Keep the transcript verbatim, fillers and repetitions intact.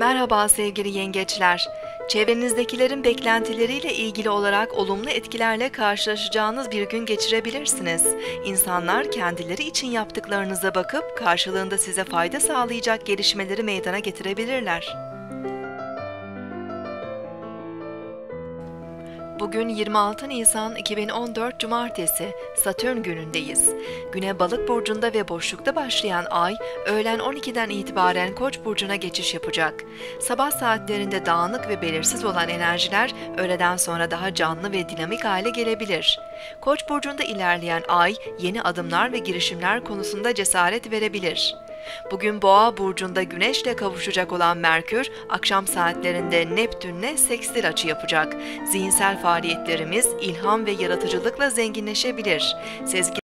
Merhaba sevgili yengeçler. Çevrenizdekilerin beklentileriyle ilgili olarak olumlu etkilerle karşılaşacağınız bir gün geçirebilirsiniz. İnsanlar kendileri için yaptıklarınıza bakıp karşılığında size fayda sağlayacak gelişmeleri meydana getirebilirler. Bugün yirmi altı Nisan iki bin on dört Cumartesi, Satürn günündeyiz. Güne Balık burcunda ve boşlukta başlayan ay, öğlen on ikiden itibaren Koç burcuna geçiş yapacak. Sabah saatlerinde dağınık ve belirsiz olan enerjiler, öğleden sonra daha canlı ve dinamik hale gelebilir. Koç burcunda ilerleyen ay, yeni adımlar ve girişimler konusunda cesaret verebilir. Bugün Boğa burcunda Güneş'le kavuşacak olan Merkür, akşam saatlerinde Neptün'le sekstil açı yapacak. Zihinsel faaliyetlerimiz ilham ve yaratıcılıkla zenginleşebilir. Sezgi